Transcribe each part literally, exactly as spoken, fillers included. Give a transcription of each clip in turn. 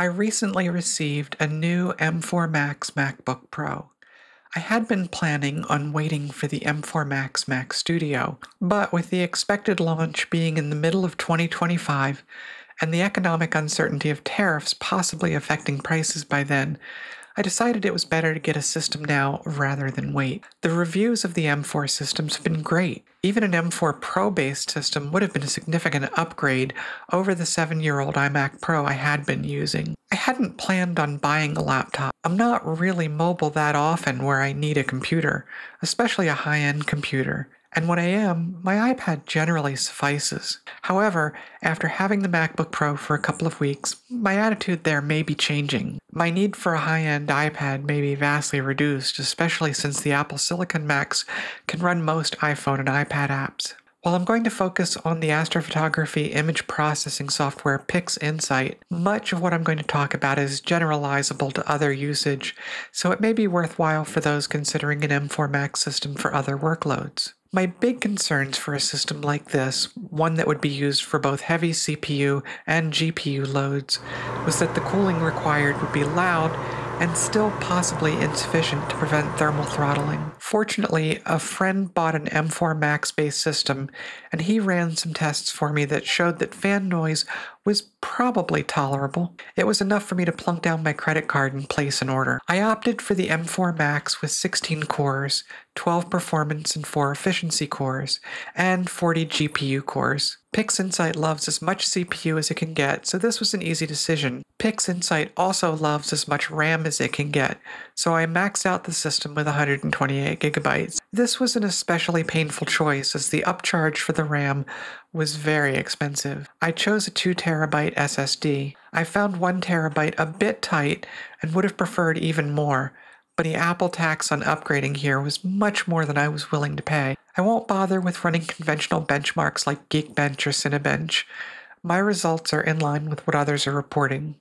I recently received a new M four Max MacBook Pro. I had been planning on waiting for the M four Max Mac Studio, but with the expected launch being in the middle of twenty twenty-five and the economic uncertainty of tariffs possibly affecting prices by then, I decided it was better to get a system now rather than wait. The reviews of the M four systems have been great. Even an M four Pro-based system would have been a significant upgrade over the seven-year-old iMac Pro I had been using. I hadn't planned on buying a laptop. I'm not really mobile that often where I need a computer, especially a high-end computer. And when I am, my iPad generally suffices. However, after having the MacBook Pro for a couple of weeks, my attitude there may be changing. My need for a high-end iPad may be vastly reduced, especially since the Apple Silicon Macs can run most iPhone and iPad apps. While I'm going to focus on the astrophotography image processing software PixInsight, much of what I'm going to talk about is generalizable to other usage, so it may be worthwhile for those considering an M four Max system for other workloads. My big concerns for a system like this, one that would be used for both heavy C P U and G P U loads, was that the cooling required would be loud and still possibly insufficient to prevent thermal throttling. Fortunately, a friend bought an M four Max-based system, and he ran some tests for me that showed that fan noise was probably tolerable. It was enough for me to plunk down my credit card and place an order. I opted for the M four Max with sixteen cores, twelve performance and four efficiency cores, and forty G P U cores. PixInsight loves as much C P U as it can get, so this was an easy decision. PixInsight also loves as much RAM as it can get, so I maxed out the system with one hundred twenty-eight gigabytes. This was an especially painful choice as the upcharge for the RAM was very expensive. I chose a two terabyte S S D. I found one terabyte a bit tight and would have preferred even more, but the Apple tax on upgrading here was much more than I was willing to pay. I won't bother with running conventional benchmarks like Geekbench or Cinebench. My results are in line with what others are reporting.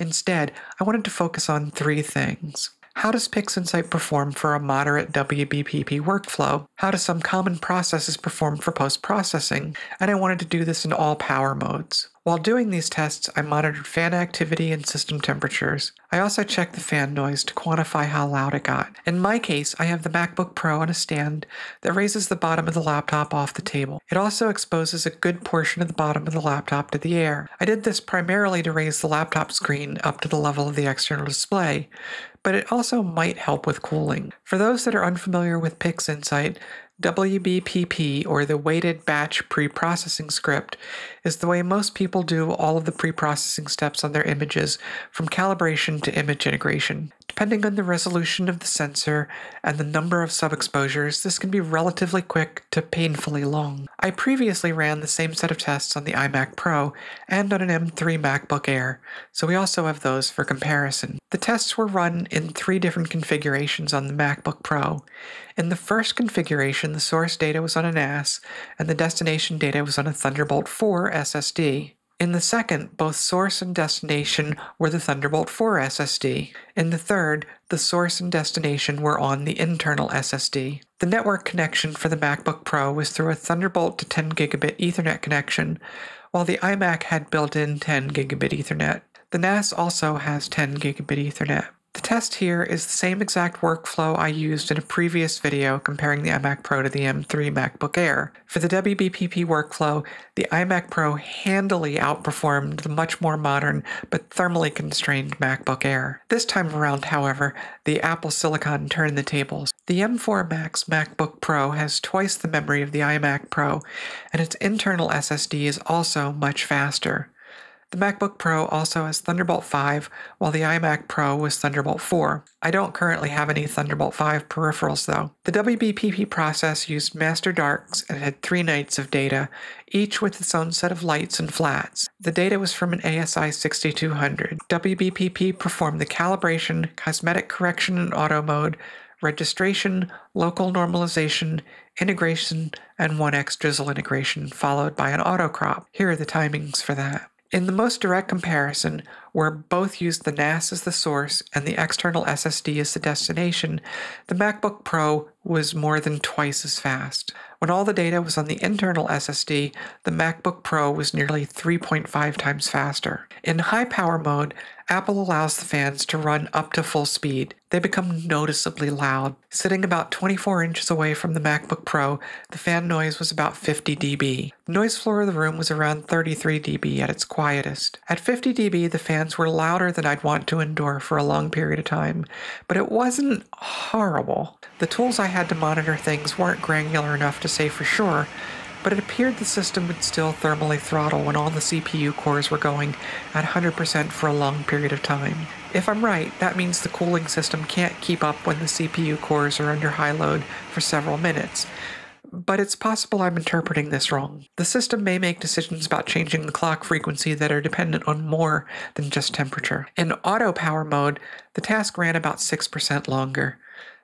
Instead, I wanted to focus on three things. How does PixInsight perform for a moderate W B P P workflow? How do some common processes perform for post-processing? And I wanted to do this in all power modes. While doing these tests, I monitored fan activity and system temperatures. I also checked the fan noise to quantify how loud it got. In my case, I have the MacBook Pro on a stand that raises the bottom of the laptop off the table. It also exposes a good portion of the bottom of the laptop to the air. I did this primarily to raise the laptop screen up to the level of the external display, but it also might help with cooling. For those that are unfamiliar with PixInsight, W B P P, or the Weighted Batch Pre-Processing Script, is the way most people do all of the pre-processing steps on their images, from calibration to image integration. Depending on the resolution of the sensor and the number of sub-exposures, this can be relatively quick to painfully long. I previously ran the same set of tests on the iMac Pro and on an M three MacBook Air, so we also have those for comparison. The tests were run in three different configurations on the MacBook Pro. In the first configuration, the source data was on a N A S, and the destination data was on a Thunderbolt four S S D. In the second, both source and destination were the Thunderbolt four S S D. In the third, the source and destination were on the internal S S D. The network connection for the MacBook Pro was through a Thunderbolt to ten gigabit Ethernet connection, while the iMac had built-in ten gigabit Ethernet. The N A S also has ten gigabit Ethernet. The test here is the same exact workflow I used in a previous video comparing the iMac Pro to the M three MacBook Air. For the W B P P workflow, the iMac Pro handily outperformed the much more modern but thermally constrained MacBook Air. This time around, however, the Apple Silicon turned the tables. The M four Max MacBook Pro has twice the memory of the iMac Pro, and its internal S S D is also much faster. The MacBook Pro also has Thunderbolt five, while the iMac Pro was Thunderbolt four. I don't currently have any Thunderbolt five peripherals though. The W B P P process used master darks and had three nights of data, each with its own set of lights and flats. The data was from an A S I sixty-two hundred. W B P P performed the calibration, cosmetic correction in auto mode, registration, local normalization, integration, and one X drizzle integration, followed by an auto crop. Here are the timings for that. In the most direct comparison, where both use the N A S as the source and the external S S D as the destination, the MacBook Pro was more than twice as fast. When all the data was on the internal S S D, the MacBook Pro was nearly three point five times faster. In high power mode, Apple allows the fans to run up to full speed. They become noticeably loud. Sitting about twenty-four inches away from the MacBook Pro, the fan noise was about fifty decibels. The noise floor of the room was around thirty-three decibels at its quietest. At fifty decibels, the fans were louder than I'd want to endure for a long period of time, but it wasn't horrible. The tools I had to monitor things weren't granular enough to say for sure, but it appeared the system would still thermally throttle when all the C P U cores were going at one hundred percent for a long period of time. If I'm right, that means the cooling system can't keep up when the C P U cores are under high load for several minutes. But it's possible I'm interpreting this wrong. The system may make decisions about changing the clock frequency that are dependent on more than just temperature. In auto power mode, the task ran about six percent longer.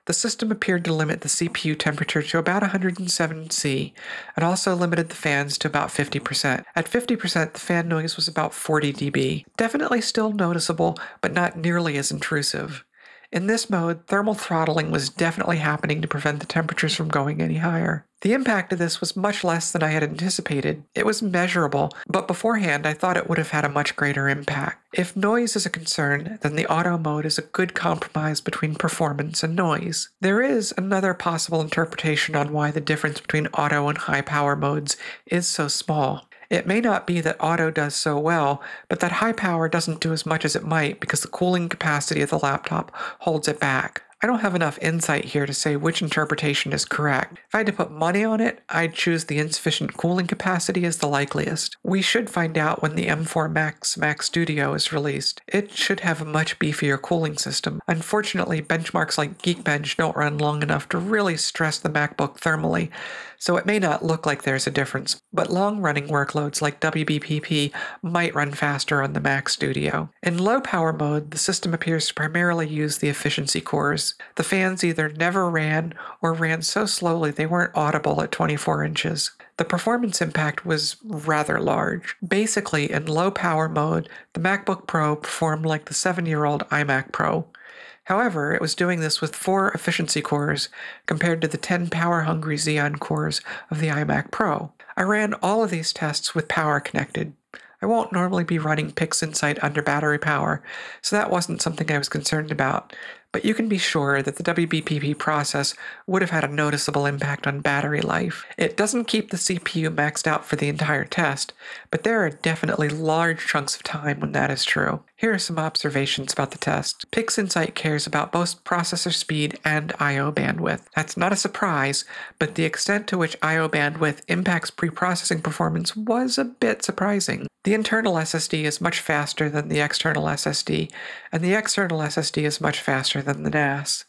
The system appeared to limit the C P U temperature to about one hundred seven degrees Celsius, and also limited the fans to about fifty percent. At fifty percent, the fan noise was about forty decibels. Definitely still noticeable, but not nearly as intrusive. In this mode, thermal throttling was definitely happening to prevent the temperatures from going any higher. The impact of this was much less than I had anticipated. It was measurable, but beforehand I thought it would have had a much greater impact. If noise is a concern, then the auto mode is a good compromise between performance and noise. There is another possible interpretation on why the difference between auto and high power modes is so small. It may not be that auto does so well, but that high power doesn't do as much as it might because the cooling capacity of the laptop holds it back. I don't have enough insight here to say which interpretation is correct. If I had to put money on it, I'd choose the insufficient cooling capacity as the likeliest. We should find out when the M four Max Mac Studio is released. It should have a much beefier cooling system. Unfortunately, benchmarks like Geekbench don't run long enough to really stress the MacBook thermally, so it may not look like there's a difference, but long-running workloads like W B P P might run faster on the Mac Studio. In low power mode, the system appears to primarily use the efficiency cores. The fans either never ran or ran so slowly they weren't audible at twenty-four inches. The performance impact was rather large. Basically, in low power mode, the MacBook Pro performed like the seven-year-old iMac Pro. However, it was doing this with four efficiency cores compared to the ten power-hungry Xeon cores of the iMac Pro. I ran all of these tests with power connected. I won't normally be running PixInsight under battery power, so that wasn't something I was concerned about, but you can be sure that the W B P P process would have had a noticeable impact on battery life. It doesn't keep the C P U maxed out for the entire test, but there are definitely large chunks of time when that is true. Here are some observations about the test. PixInsight cares about both processor speed and I O bandwidth. That's not a surprise, but the extent to which I O bandwidth impacts pre-processing performance was a bit surprising. The internal S S D is much faster than the external S S D, and the external S S D is much faster than the N A S.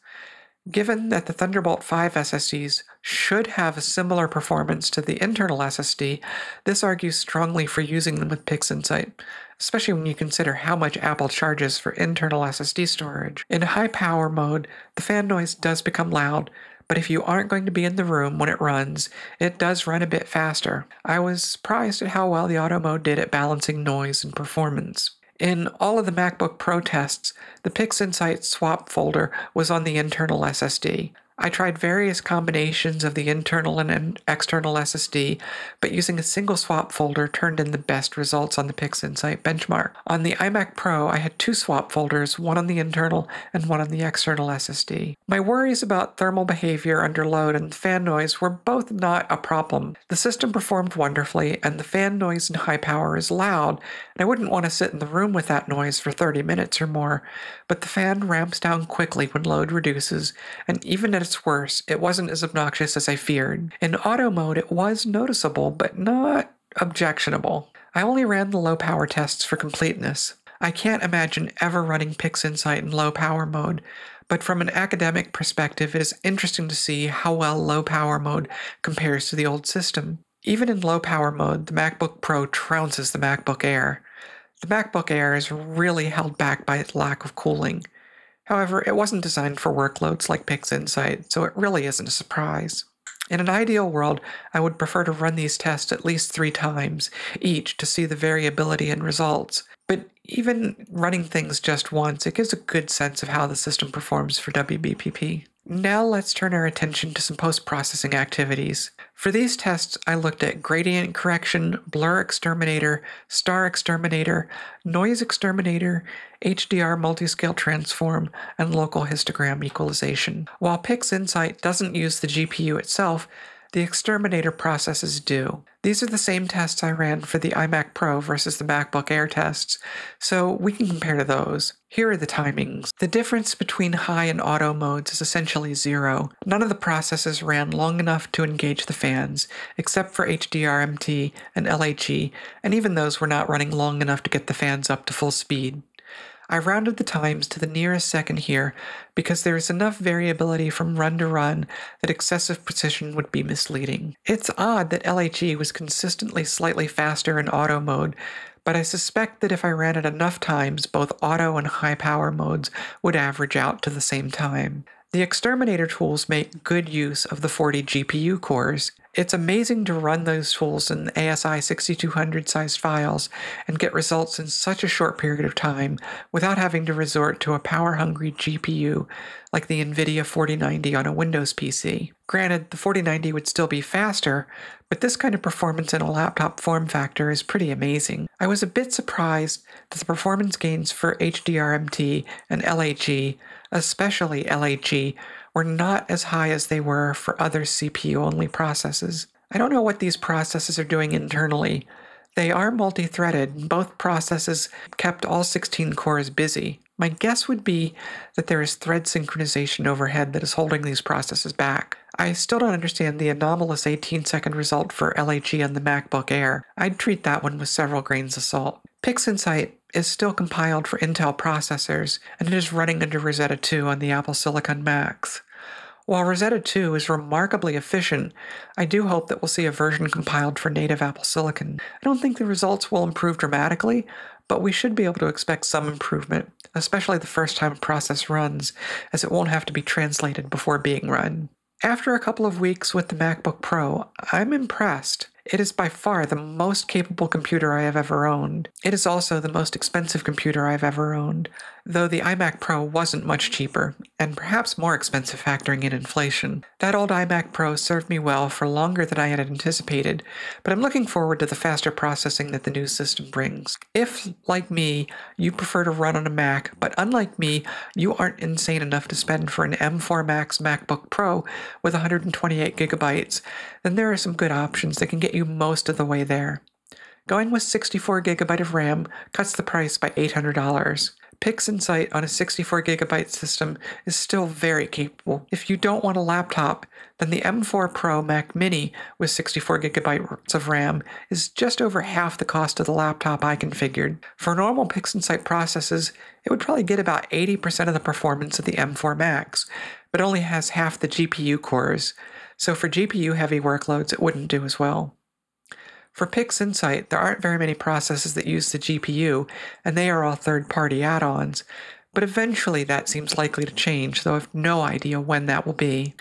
Given that the Thunderbolt five S S Ds should have a similar performance to the internal S S D, this argues strongly for using them with PixInsight, especially when you consider how much Apple charges for internal S S D storage. In high power mode, the fan noise does become loud, but if you aren't going to be in the room when it runs, it does run a bit faster. I was surprised at how well the auto mode did at balancing noise and performance. In all of the MacBook Pro tests, the PixInsight swap folder was on the internal S S D. I tried various combinations of the internal and external S S D, but using a single swap folder turned in the best results on the PixInsight benchmark. On the iMac Pro, I had two swap folders, one on the internal and one on the external S S D. My worries about thermal behavior under load and fan noise were both not a problem. The system performed wonderfully, and the fan noise in high power is loud, and I wouldn't want to sit in the room with that noise for thirty minutes or more, but the fan ramps down quickly when load reduces, and even at It's worse, it wasn't as obnoxious as I feared. In auto mode, it was noticeable, but not objectionable. I only ran the low power tests for completeness. I can't imagine ever running PixInsight in low power mode, but from an academic perspective, it is interesting to see how well low power mode compares to the old system. Even in low power mode, the MacBook Pro trounces the MacBook Air. The MacBook Air is really held back by its lack of cooling. However, it wasn't designed for workloads like PixInsight, so it really isn't a surprise. In an ideal world, I would prefer to run these tests at least three times each to see the variability in results. But even running things just once, it gives a good sense of how the system performs for W B P P. Now let's turn our attention to some post-processing activities. For these tests, I looked at gradient correction, blur exterminator, star exterminator, noise exterminator, H D R Multiscale Transform, and local histogram equalization. While PixInsight doesn't use the G P U itself, the exterminator processes do. These are the same tests I ran for the iMac Pro versus the MacBook Air tests, so we can compare those. Here are the timings. The difference between high and auto modes is essentially zero. None of the processes ran long enough to engage the fans, except for H D R M T and L H E, and even those were not running long enough to get the fans up to full speed. I rounded the times to the nearest second here because there is enough variability from run to run that excessive precision would be misleading. It's odd that L H E was consistently slightly faster in auto mode, but I suspect that if I ran it enough times, both auto and high power modes would average out to the same time. The exterminator tools make good use of the forty G P U cores. It's amazing to run those tools in A S I sixty-two hundred sized files and get results in such a short period of time without having to resort to a power-hungry G P U like the NVIDIA forty ninety on a Windows P C. Granted, the forty ninety would still be faster, but this kind of performance in a laptop form factor is pretty amazing. I was a bit surprised that the performance gains for H D R M T and L H E, especially L H E, were not as high as they were for other C P U-only processes. I don't know what these processes are doing internally. They are multi-threaded. Both processes kept all sixteen cores busy. My guess would be that there is thread synchronization overhead that is holding these processes back. I still don't understand the anomalous eighteen second result for L H E on the MacBook Air. I'd treat that one with several grains of salt. PixInsight is still compiled for Intel processors, and it is running under Rosetta two on the Apple Silicon Macs. While Rosetta two is remarkably efficient, I do hope that we'll see a version compiled for native Apple Silicon. I don't think the results will improve dramatically, but we should be able to expect some improvement, especially the first time a process runs, as it won't have to be translated before being run. After a couple of weeks with the MacBook Pro, I'm impressed. It is by far the most capable computer I have ever owned. It is also the most expensive computer I've ever owned, though the iMac Pro wasn't much cheaper, and perhaps more expensive factoring in inflation. That old iMac Pro served me well for longer than I had anticipated, but I'm looking forward to the faster processing that the new system brings. If, like me, you prefer to run on a Mac, but unlike me, you aren't insane enough to spend for an M four Max MacBook Pro with one hundred twenty-eight gigabytes, then there are some good options that can get you most of the way there. Going with sixty-four gigabyte of RAM cuts the price by eight hundred dollars. PixInsight on a sixty-four gigabyte system is still very capable. If you don't want a laptop, then the M four Pro Mac Mini with sixty-four gigabytes of RAM is just over half the cost of the laptop I configured. For normal PixInsight processes, it would probably get about eighty percent of the performance of the M four Max, but only has half the G P U cores, so for G P U-heavy workloads it wouldn't do as well. For PixInsight, there aren't very many processes that use the G P U, and they are all third-party add-ons, but eventually that seems likely to change, though I have no idea when that will be.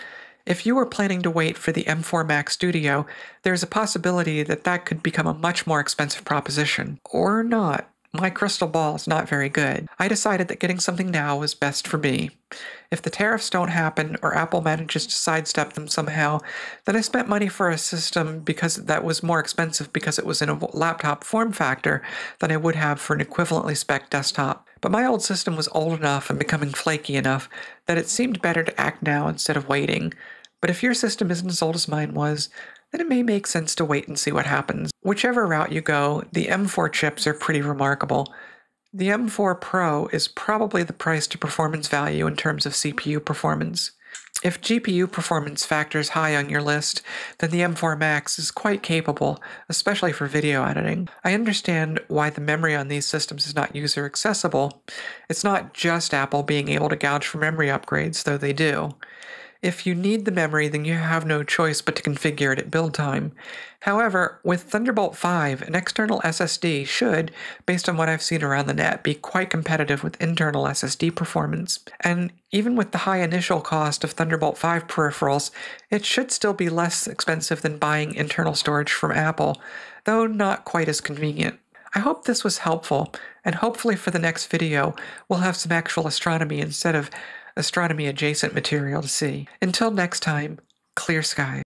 If you were planning to wait for the M four Max Studio, there's a possibility that that could become a much more expensive proposition. Or not. My crystal ball is not very good. I decided that getting something now was best for me. If the tariffs don't happen, or Apple manages to sidestep them somehow, then I spent money for a system because that was more expensive because it was in a laptop form factor than I would have for an equivalently spec desktop. But my old system was old enough and becoming flaky enough that it seemed better to act now instead of waiting. But if your system isn't as old as mine was, then it may make sense to wait and see what happens. Whichever route you go, the M four chips are pretty remarkable. The M four Pro is probably the price to performance value in terms of C P U performance. If G P U performance factors high on your list, then the M four Max is quite capable, especially for video editing. I understand why the memory on these systems is not user accessible. It's not just Apple being able to gouge for memory upgrades, though they do. If you need the memory, then you have no choice but to configure it at build time. However, with Thunderbolt five, an external S S D should, based on what I've seen around the net, be quite competitive with internal S S D performance. And even with the high initial cost of Thunderbolt five peripherals, it should still be less expensive than buying internal storage from Apple, though not quite as convenient. I hope this was helpful, and hopefully for the next video, we'll have some actual astronomy instead of astronomy-adjacent material to see. Until next time, clear skies.